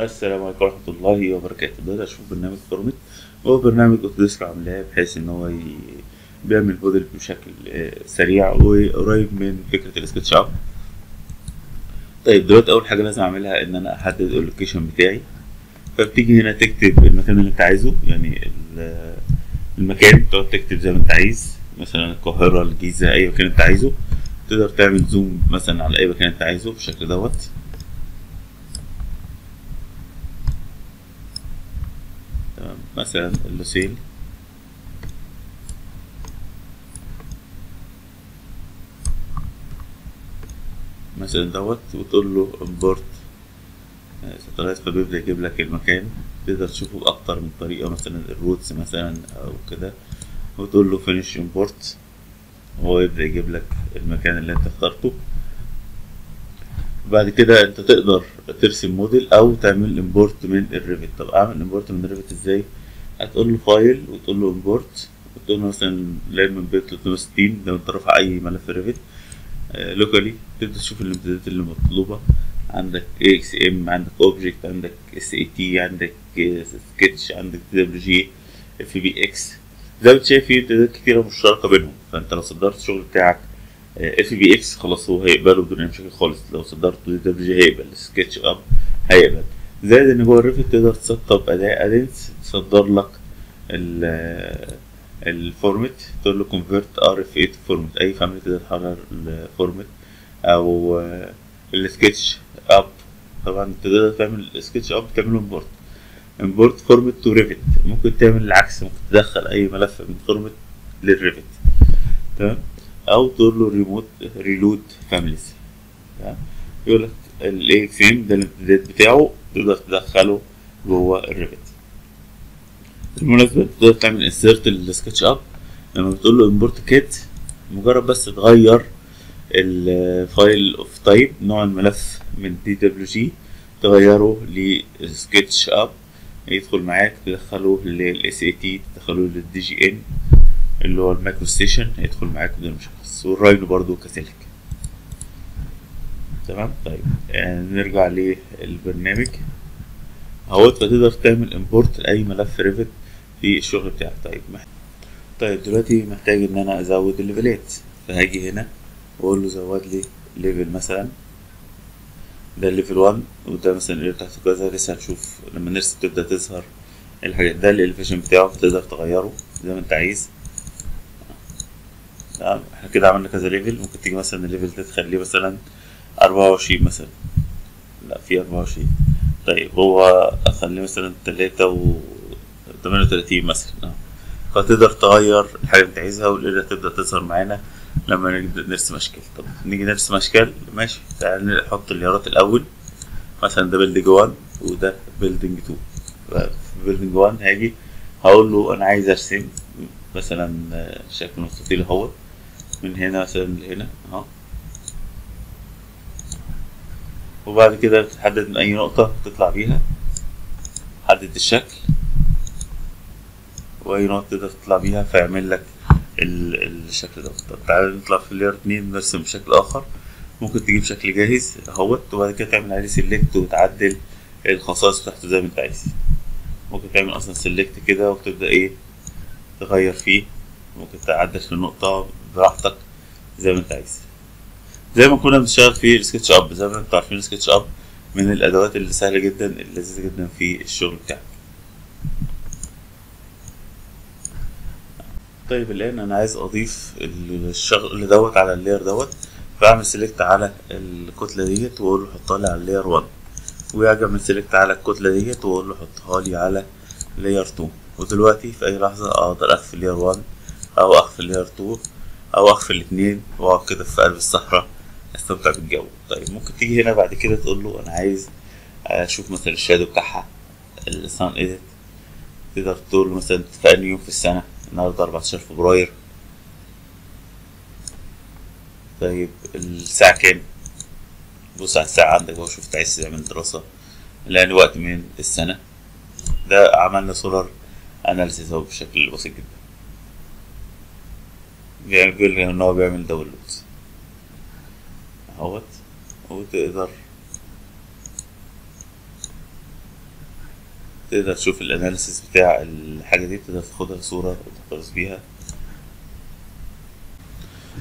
السلام عليكم ورحمه الله وبركاته. بدأت اشوف برنامج فورميت وهو برنامج اوتوديسك عاملاه بحيث ان هو بيعمل موديل بشكل سريع وقريب من فكره السكتش اب. طيب دلوقتي اول حاجه لازم اعملها ان انا احدد اللوكيشن بتاعي، فبتيجي هنا تكتب المكان اللي انت عايزه، يعني المكان تقعد تكتب زي ما انت عايز، مثلا القاهره، الجيزه، اي مكان انت عايزه. تقدر تعمل زوم مثلا على اي مكان انت عايزه بالشكل دوت. مثلا اللوسيل، مثلا دوت، وتقول له امبورت ساتلايت، فبيبدأ يجيب لك المكان. تقدر تشوفه بأكتر من طريقة، مثلا الروتس مثلا أو كده، وتقول له فينيش امبورت، وهو يبدأ يجيب لك المكان اللي انت اخترته. بعد كده انت تقدر ترسم موديل او تعمل امبورت من الريفت. طب اعمل امبورت من الريفت ازاي؟ هتقول له فايل وتقول له امبورت، وتقول له مثلا لاين من بيت 360 لو انت رافع اي ملف ريفت لوكالي. تبدا تشوف الامتدادات اللي مطلوبه، عندك اكس ام، عندك اوبجكت، عندك اس اي تي، عندك سكتش، عندك DWG، اف بي اكس. زي ما انت شايف في امتدادات كتيره مشتركه بينهم، فانت لو صدرت الشغل بتاعك FBX خلاص هو هيقبله بدون اي مشاكل خالص. لو صدرته DWG هيقبل، سكتش اب هيقبل. زائد ان جوه الريفت تقدر تسطب اداء ادنس تصدر لك الفورمت، تقول له كونفيرت RFA تو فورمت، اي فاميلي تقدر تحرر الفورمت او السكتش اب. طبعا تقدر تعمل سكتش اب تعمله امبورت، امبورت فورمت تو ريفت. ممكن تعمل العكس، ممكن تدخل اي ملف من فورمت للريفت، تمام، او تقول له ريموت ريلود فاميليز. يقول لك الاكس ام ده الامتداد بتاعه، تقدر تدخله جوه الريفت. بالمناسبه تقدر تعمل انسيرت السكتش اب لما بتقول له امبورت كيت، مجرد بس تغير الفايل اوف تايب، نوع الملف من دي دبليو جي تغيره لسكتش اب، يدخل معاك، تدخله للاس اي تي، تدخله للدي جي ان اللي هو المايكروستيشن، هيدخل معاك بدون مشكلة، والراينو برضو كذلك. تمام. طيب يعني نرجع للبرنامج اهو. فتقدر تعمل امبورت لاي ملف ريفت في الشغل بتاعك. طيب دلوقتي محتاج ان انا ازود الليفلات، فهاجي هنا واقول له زود لي ليفل، مثلا ده ليفل 1، وده مثلا اللي تحته كذا. لسه هنشوف لما نرسم تبدا تظهر الحاجات. ده الاليفيشن بتاعه تقدر تغيره زي ما انت عايز. احنا كده عملنا كذا ليفل. ممكن تيجي مثلا الليفل ده تخليه مثلا 24 مثلا، لا في 24. طيب هو اخليه مثلا 38 مثلا. فتقدر تغير الحاجة اللي انت عايزها، والقدرة تبدأ تظهر معانا لما نرسم اشكال. طب نيجي نرسم اشكال، ماشي. تعالى نحط اليارات الاول، مثلا ده بيلدينج 1 وده بيلدينج 2. في بيلدينج 1 هاجي هقول له انا عايز ارسم مثلا شكل مستطيل اهو، من هنا مثلا لهنا اهو. وبعد كده بتحدد من اي نقطة تطلع بيها، حدد الشكل واي نقطة تقدر تطلع بيها، فيعمل لك الشكل ده. طب تعالى نطلع في اللاير 2 نرسم بشكل اخر. ممكن تجيب شكل جاهز اهوت، وبعد كده تعمل عليه سيلكت وتعدل الخصائص بتاعته زي ما انت عايز. ممكن تعمل اصلا سيلكت كده وتبدأ ايه تغير فيه، ممكن تعدل في النقطة براحتك زي ما انت عايز. زي ما كنا بنشتغل في السكتش اب، زي ما انتوا عارفين السكتش اب من الادوات اللي سهلة جدا، اللي لذيذة جدا في الشغل بتاعك. طيب الان انا عايز اضيف الشغل دوت على اللاير دوت، فاعمل سيلكت على الكتلة ديت واقول له حطها لي على اللاير 1، واجي اعمل سيلكت على الكتلة ديت واقول له حطها لي على لاير 2. ودلوقتي في اي لحظة اقدر اقفل لاير 1 او اقفل لاير 2 او اقفل الاثنين، واقعد كده في قلب الصحراء استمتع بالجو. طيب ممكن تيجي هنا بعد كده تقول له انا عايز اشوف مثلا الشادو بتاعها، السان ايديت. تقدر تقول له مثلا في انهي يوم في السنة، النهارده 14 فبراير. طيب الساعة كام؟ بص على الساعة عندك اهو، شوف عايز تعمل دراسة لأني وقت من السنة. ده عملنا سولار اناليسيس اهو بشكل بسيط جدا، بيقول ان هو بيعمل داونلود اهوت. وتقدر تقدر تشوف الاناليسيس بتاع الحاجة دي، تقدر تاخدها صورة وتقرص بيها.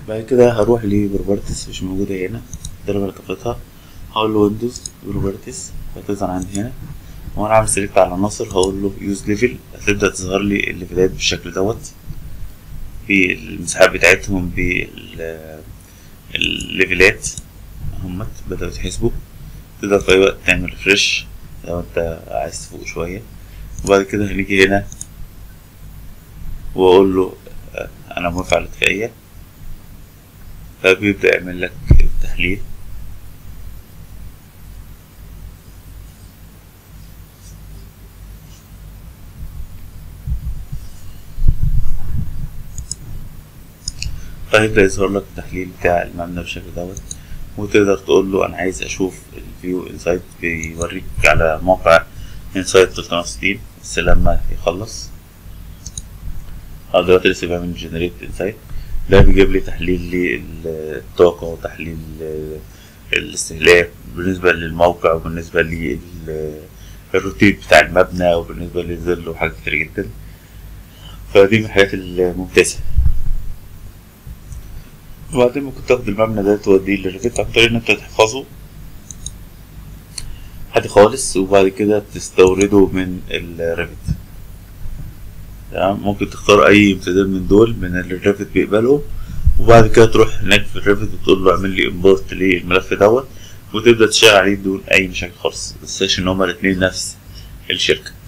بعد كده هروح لبروبرتيز مش موجودة هنا، ده اللي انا كتبتها، هقول له ويندوز بروبرتيز هتظهر عندي هنا، وانا عامل سيلكت على العناصر هقول له يوز ليفل، هتبدأ تظهر لي الليفلات بالشكل دوت بالمساحات بتاعتهم بالليفلات همت بدأوا يتحسبوا. تقدر في أي وقت تعمل ريفريش لو انت عايز تفوق شوية. وبعد كده هنيجي هنا واقول له انا موافق على الاتفاقية، فبيبدأ يعمل لك التحليل. هيبدأ يظهر لك التحليل بتاع المبنى بالشكل دوت، وتقدر تقول له انا عايز اشوف الفيو انسايت، بيوريك على موقع انسايت 360. بس لما يخلص دلوقتي لسه بعمل جنريت انسايت، ده بيجيب لي تحليل للطاقة وتحليل الاستهلاك بالنسبة للموقع وبالنسبة للروتين بتاع المبنى وبالنسبة للظل وحاجات كتير جدا، فدي من الحاجات الممتازة. وبعدين ممكن تاخد المبنى ده توديه للريفيت عن طريق ان انت تحفظه عادي خالص، وبعد كده تستورده من الريفيت. تمام، ممكن تختار اي امتداد من دول من الريفيت بيقبله، وبعد كده تروح هناك في الريفيت وتقول له اعمل لي امبورت للملف دوت، وتبدا تشتغل عليه بدون اي مشاكل خالص. متنساش ان هما الاتنين نفس الشركة.